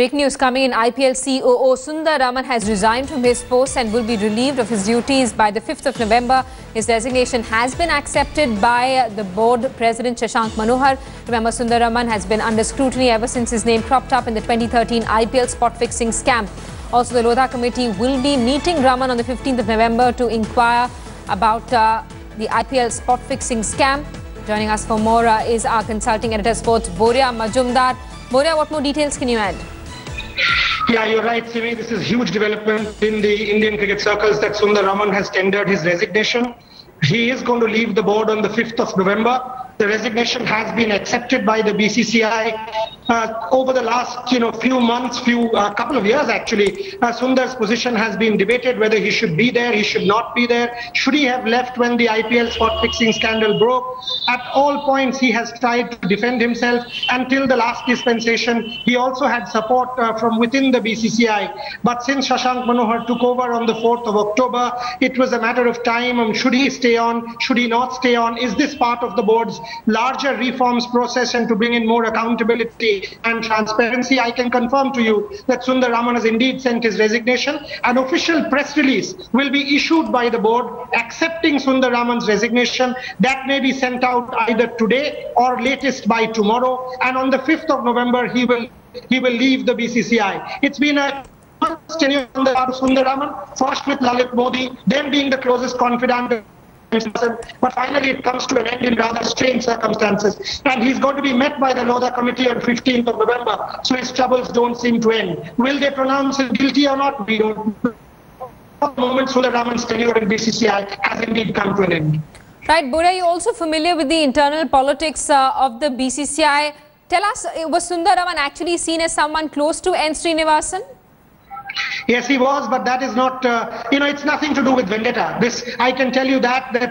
Breaking news coming in, IPL COO Sundar Raman has resigned from his post and will be relieved of his duties by the 5th of November. His resignation has been accepted by the board president Shashank Manohar. Remember, Sundar Raman has been under scrutiny ever since his name cropped up in the 2013 IPL spot fixing scam. Also, the Lodha Committee will be meeting Raman on the 15th of November to inquire about the IPL spot fixing scam. Joining us for more is our consulting editor sports, Boria Majumdar. Boria, what more details can you add? Yeah, you're right, Simi. This is huge development in the Indian cricket circles that Sundar Raman has tendered his resignation. He is going to leave the board on the 5th of November. The resignation has been accepted by the BCCI. Over the last couple of years actually, Sundar's position has been debated whether he should be there, he should not be there. Should he have left when the IPL spot fixing scandal broke? At all points he has tried to defend himself. Until the last dispensation he also had support from within the BCCI. But since Shashank Manohar took over on the 4th of October, it was a matter of time. Should he stay on? Should he not stay on? Is this part of the board's larger reforms process and to bring in more accountability and transparency? I can confirm to you that Sundar Raman has indeed sent his resignation. An official press release will be issued by the board accepting Sundar Raman's resignation. That may be sent out either today or latest by tomorrow. And on the 5th of November, he will leave the BCCI. It's been a tenure on the part of Sundar Raman, first with Lalit Modi, then being the closest confidant. But finally it comes to an end in rather strange circumstances, and he's going to be met by the Lodha Committee on 15th of November, so his troubles don't seem to end. Will they pronounce him guilty or not? We don't know. At the moment, Sundar Raman's tenure in BCCI has indeed come to an end. Right, Boria, you're also familiar with the internal politics of the BCCI. Tell us, was Sundar Raman actually seen as someone close to N Srinivasan? Yes, he was, but that is not, it's nothing to do with vendetta. This, I can tell you that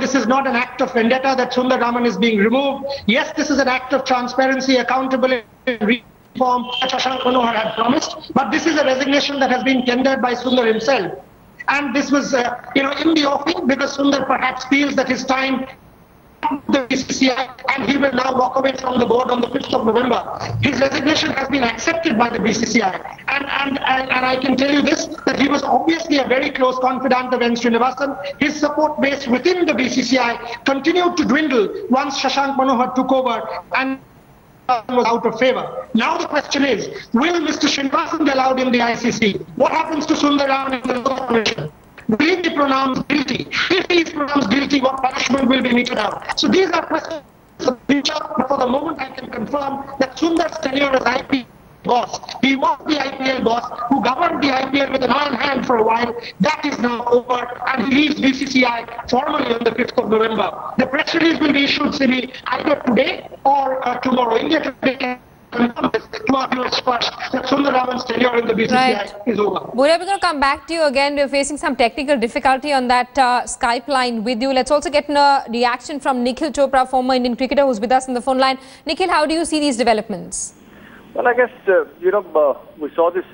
this is not an act of vendetta that Sundar Raman is being removed. Yes, this is an act of transparency, accountability, reform, that Shashank Manohar had promised, but this is a resignation that has been tendered by Sundar himself. And this was, in the offing, because Sundar perhaps feels that his time the BCCI, and he will now walk away from the board on the 5th of November. His resignation has been accepted by the BCCI. And I can tell you this, that he was obviously a very close confidant of N Srinivasan. His support base within the BCCI continued to dwindle once Shashank Manohar took over and was out of favor. Now the question is, will Mr. Srinivasan be allowed in the ICC? What happens to Sundar Raman in the Commission? Will he be pronounced guilty? If he is pronounced guilty, what punishment will be meted out? So these are questions for the future. For the moment, I can confirm that Sundar's tenure as IPL boss, he was the IPL boss who governed the IPL with an iron hand for a while. That is now over, and he leaves BCCI formally on the 5th of November. The press release will be issued, Simi, either today or tomorrow. India Today that Sundar Raman's tenure in the BCCI is over. Boria, we're going to come back to you again. We're facing some technical difficulty on that Skype line with you. Let's also get a reaction from Nikhil Chopra, former Indian cricketer who's with us on the phone line. Nikhil, how do you see these developments? Well, I guess, we saw this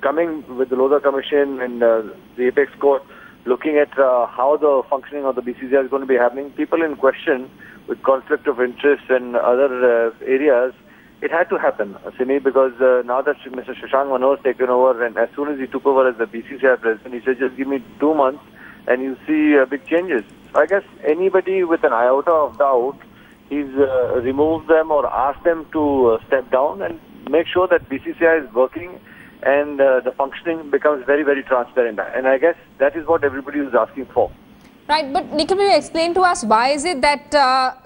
coming with the Lodha Commission and the Apex Court looking at how the functioning of the BCCI is going to be happening. People in question with conflict of interest and other areas. It had to happen, Simi, because now that Mr. Shashank Manohar has taken over, and as soon as he took over as the BCCI president, he said, just give me 2 months and you'll see big changes. So I guess anybody with an iota of doubt, he's removed them or asked them to step down and make sure that BCCI is working and the functioning becomes very, very transparent. And I guess that is what everybody is asking for. Right, but Nikhil, will you explain to us why is it that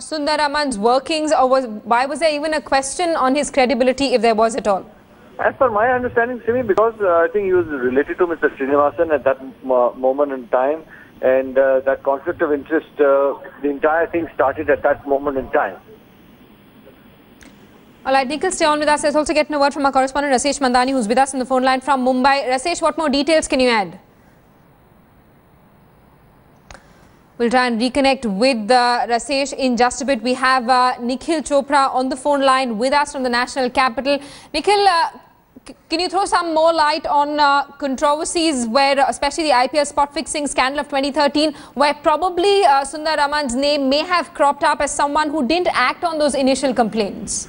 Sundar Raman's workings, or why was there even a question on his credibility if there was at all? As per my understanding, Simi, because I think he was related to Mr. Srinivasan at that moment in time, and that conflict of interest, the entire thing started at that moment in time. All right, Nikhil, stay on with us. Let's also get a word from our correspondent Rasesh Mandani, who's with us on the phone line from Mumbai. Rasesh, what more details can you add? We'll try and reconnect with Rasesh in just a bit. We have Nikhil Chopra on the phone line with us from the national capital. Nikhil, can you throw some more light on controversies where, especially the IPL spot fixing scandal of 2013, where probably Sundar Raman's name may have cropped up as someone who didn't act on those initial complaints?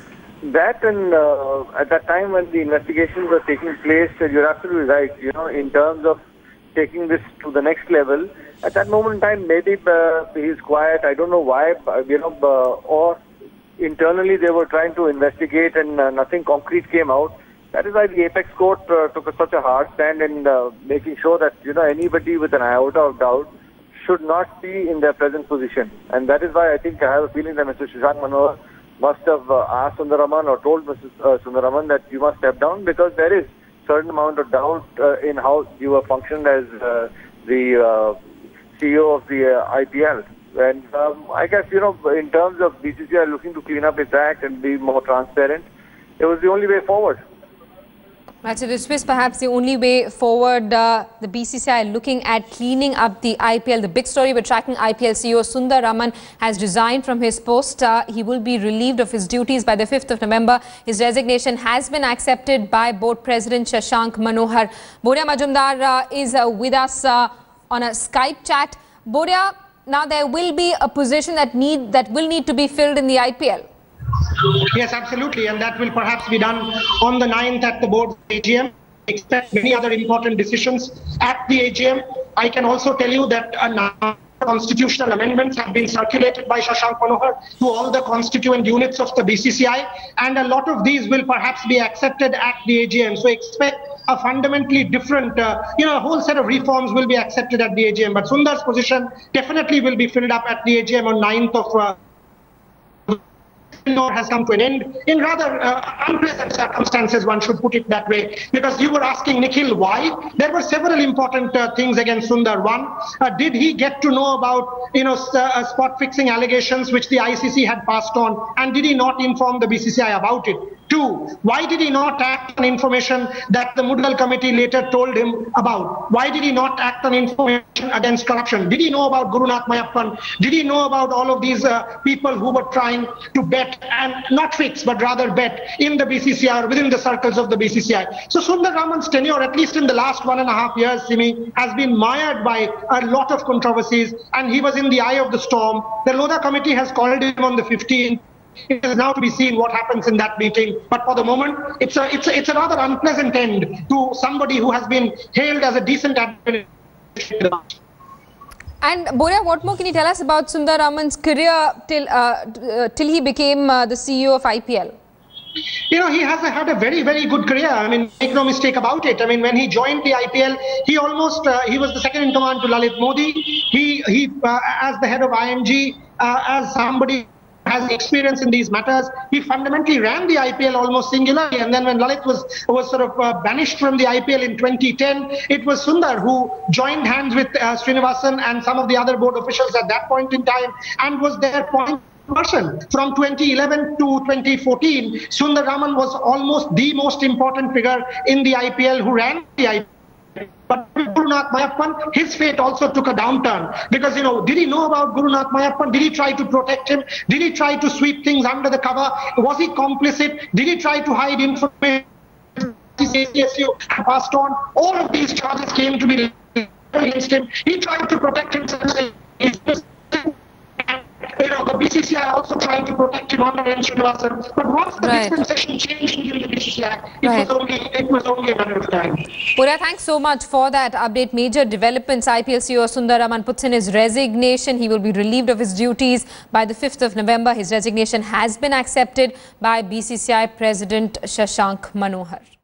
That and at that time when the investigations were taking place, you're absolutely right, you know, in terms of taking this to the next level. At that moment in time, maybe he's quiet, I don't know why, you know, or internally they were trying to investigate and nothing concrete came out. That is why the Apex Court took such a hard stand in making sure that, you know, anybody with an iota of doubt should not be in their present position. And that is why I think I have a feeling that Mr. Shashank Manohar must have asked Sundar Raman or told Mrs. Sundar Raman that you must step down, because there is certain amount of doubt in how you were functioned as the CEO of the IPL. And I guess, you know, in terms of BCCI looking to clean up its act and be more transparent, it was the only way forward. Right, so this was perhaps the only way forward. The BCCI looking at cleaning up the IPL. The big story we're tracking, IPL CEO Sundar Raman has resigned from his post. He will be relieved of his duties by the 5th of November. His resignation has been accepted by board president Shashank Manohar. Boria Majumdar is with us on a Skype chat. Boria, now there will be a position that will need to be filled in the IPL. Yes, absolutely, and that will perhaps be done on the 9th at the board's AGM. Expect many other important decisions at the AGM. I can also tell you that a number of constitutional amendments have been circulated by Shashank Manohar to all the constituent units of the BCCI, and a lot of these will perhaps be accepted at the AGM. So expect a fundamentally different, you know, a whole set of reforms will be accepted at the AGM. But Sundar's position definitely will be filled up at the AGM on 9th of has come to an end in rather unpleasant circumstances, one should put it that way. Because you were asking, Nikhil, why? There were several important things against Sundar. One, did he get to know about, you know, spot fixing allegations which the ICC had passed on, and did he not inform the BCCI about it? Two, why did he not act on information that the Mudgal Committee later told him about? Why did he not act on information against corruption? Did he know about Gurunath Meiyappan? Did he know about all of these people who were trying to bet, and not fix, but rather bet in the BCCI or within the circles of the BCCI? So Sundar Raman's tenure, at least in the last 1.5 years, Simi, has been mired by a lot of controversies, and he was in the eye of the storm. The Lodha Committee has called him on the 15th. It is now to be seen what happens in that meeting. But for the moment, it's a rather unpleasant end to somebody who has been hailed as a decent administrator. And Boria, what more can you tell us about Sundar Raman's career till he became the CEO of IPL? You know, he has had a very, very good career. I mean, make no mistake about it. I mean, when he joined the IPL, he almost, he was the second in command to Lalit Modi. He as the head of IMG, as somebody has experience in these matters, he fundamentally ran the IPL almost singularly. And then when Lalit was sort of banished from the IPL in 2010, it was Sundar who joined hands with Srinivasan and some of the other board officials at that point in time, and was their point person. From 2011 to 2014, Sundar Raman was almost the most important figure in the IPL who ran the IPL. But Gurunath Meiyappan, his fate also took a downturn. Because, you know, did he know about Gurunath Meiyappan? Did he try to protect him? Did he try to sweep things under the cover? Was he complicit? Did he try to hide information passed on? All of these charges came to be against him. He tried to protect himself. You know, the BCCI also trying to protect him under N Srinivasan. But once the dispensation changed in the BCCI, it was only a matter of time. Boria, thanks so much for that update. Major developments. IPL CEO Sundar Raman puts in his resignation. He will be relieved of his duties by the 5th of November. His resignation has been accepted by BCCI President Shashank Manohar.